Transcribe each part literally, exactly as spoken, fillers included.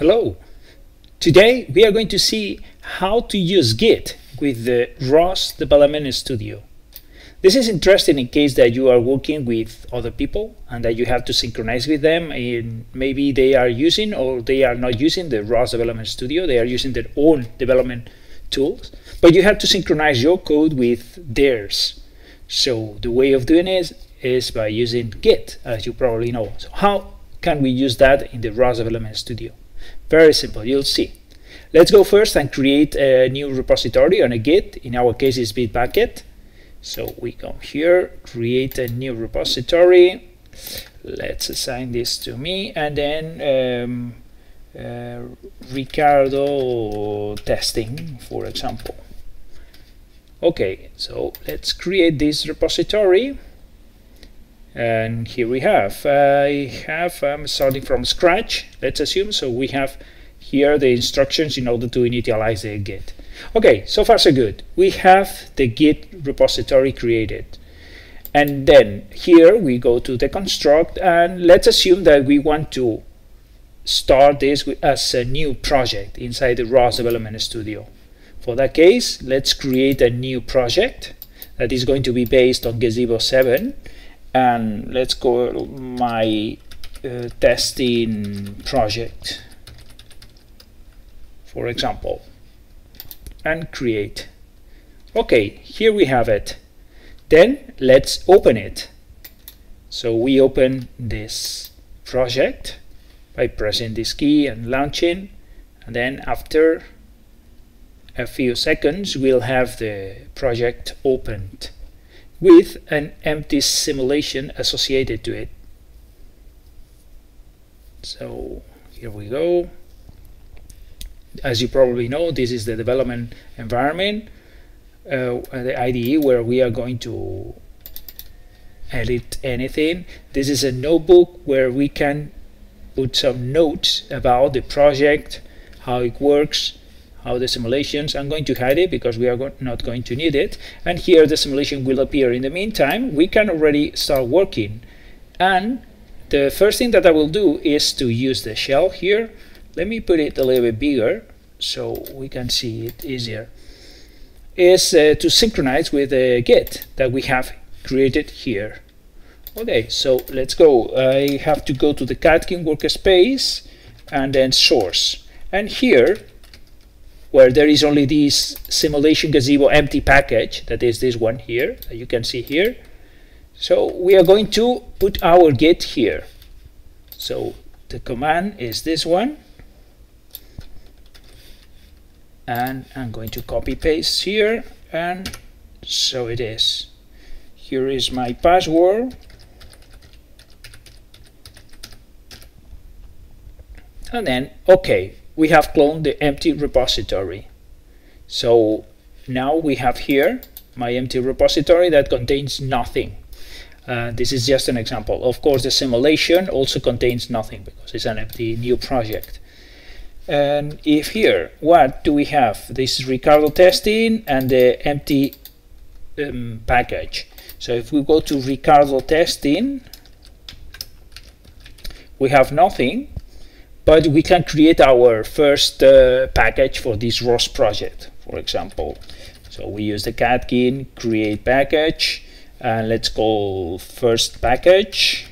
Hello! Today we are going to see how to use Git with the R O S Development Studio. This is interesting in case that you are working with other people and that you have to synchronize with them, and maybe they are using or they are not using the R O S Development Studio, they are using their own development tools, but you have to synchronize your code with theirs. So the way of doing it is by using Git, as you probably know. So how can we use that in the R O S Development Studio? Very simple, you'll see. Let's go first and create a new repository on a Git. In our case, it's Bitbucket. So we come here, create a new repository. Let's assign this to me, and then um, uh, Ricardo testing, for example. Okay, so let's create this repository. And here we have, I have, I'm starting from scratch, let's assume, so we have here the instructions in order to initialize the Git. Okay, so far so good. We have the Git repository created. And then here we go to the construct, and let's assume that we want to start this as a new project inside the R O S Development Studio. For that case, let's create a new project that is going to be based on Gazebo seven. And let's call my uh, testing project, for example, and create. Okay, here we have it. Then let's open it. So we open this project by pressing this key and launching, and then after a few seconds we'll have the project opened with an empty simulation associated to it. So here we go. As you probably know, this is the development environment, uh, the I D E, where we are going to edit anything. This is a notebook where we can put some notes about the project, how it works, how the simulations. I'm going to hide it because we are go not going to need it, and here the simulation will appear. In the meantime, we can already start working, and the first thing that I will do is to use the shell here. Let me put it a little bit bigger so we can see it easier, is uh, to synchronize with the Git that we have created here. Okay, so let's go. I have to go to the Catkin workspace and then source, and here where there is only this simulation Gazebo empty package, that is this one here, that you can see here. So we are going to put our Git here. So the command is this one. And I'm going to copy paste here, and so it is. Here is my password. And then, okay. We have cloned the empty repository. So now we have here my empty repository that contains nothing. Uh, this is just an example. Of course, the simulation also contains nothing because it's an empty new project. And if here, what do we have? This is Ricardo testing and the empty um, package. So if we go to Ricardo testing, we have nothing. But we can create our first uh, package for this R O S project, for example. So we use the Catkin create package, and let's call first package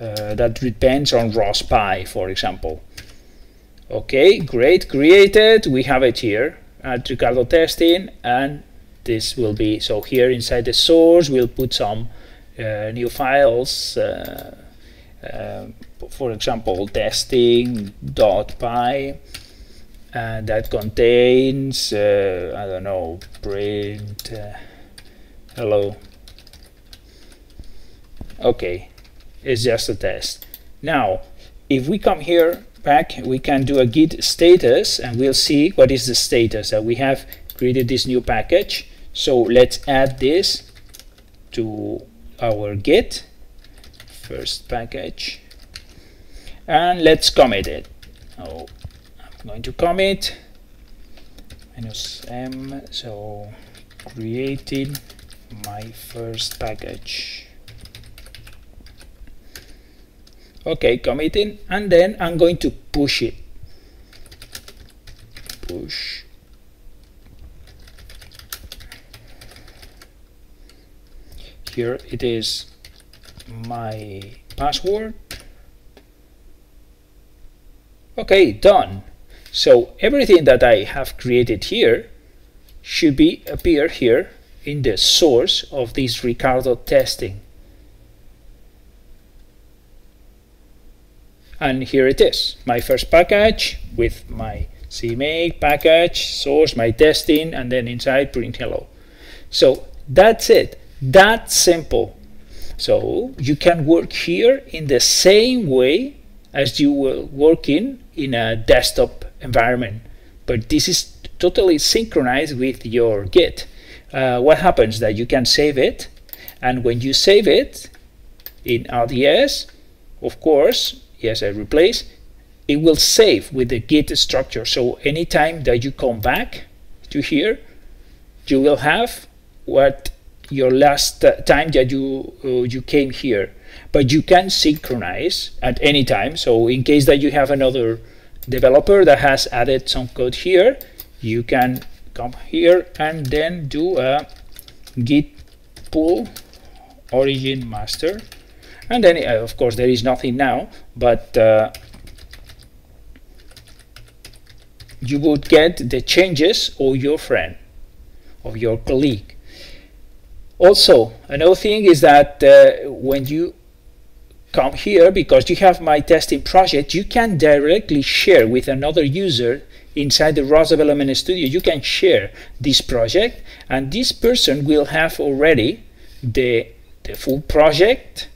uh, that depends on ROSPy, for example. Okay, great, created. We have it here at Ricardo testing, and this will be so here inside the source. We'll put some uh, new files. Uh, Uh, for example, testing.py, and that contains, uh, I don't know, print, uh, hello. Okay, it's just a test. Now, if we come here back, we can do a git status, and we'll see what is the status that we have created this new package. So let's add this to our Git. First package, and let's commit it. Oh, I'm going to commit minus m, so created my first package. Okay, committing, and then I'm going to push it. Push. Here it is my password. Okay, done. So everything that I have created here should be appear here in the source of this Ricardo testing. And here it is, my first package with my CMake package, source, my testing, and then inside print hello. So that's it. That's simple. So you can work here in the same way as you will work in, in a desktop environment. But this is totally synchronized with your Git. Uh, what happens that you can save it, and when you save it in R D S, of course, yes, I replace, it will save with the Git structure. So anytime that you come back to here, you will have what your last uh, time that you uh, you came here. But you can synchronize at any time. So in case that you have another developer that has added some code here, you can come here and then do a git pull origin master, and then uh, of course there is nothing now, but uh, you would get the changes of your friend, of your colleague. Also, another thing is that uh, when you come here, because you have my testing project, you can directly share with another user inside the R O S Development Studio. You can share this project, and this person will have already the, the full project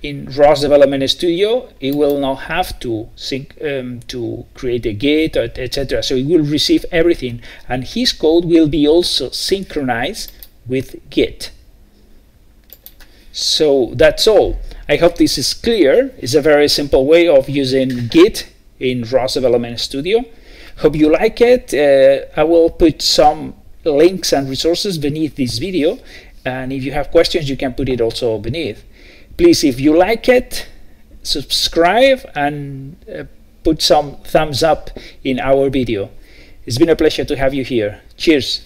in R O S Development Studio. It will not have to sync, um, to create a Git, et cetera. So it will receive everything, and his code will be also synchronized with Git. So that's all. I hope this is clear. It's a very simple way of using Git in R O S Development Studio. Hope you like it. Uh, I will put some links and resources beneath this video, and if you have questions, you can put it also beneath. Please, if you like it, subscribe and uh, put some thumbs up in our video. It's been a pleasure to have you here. Cheers.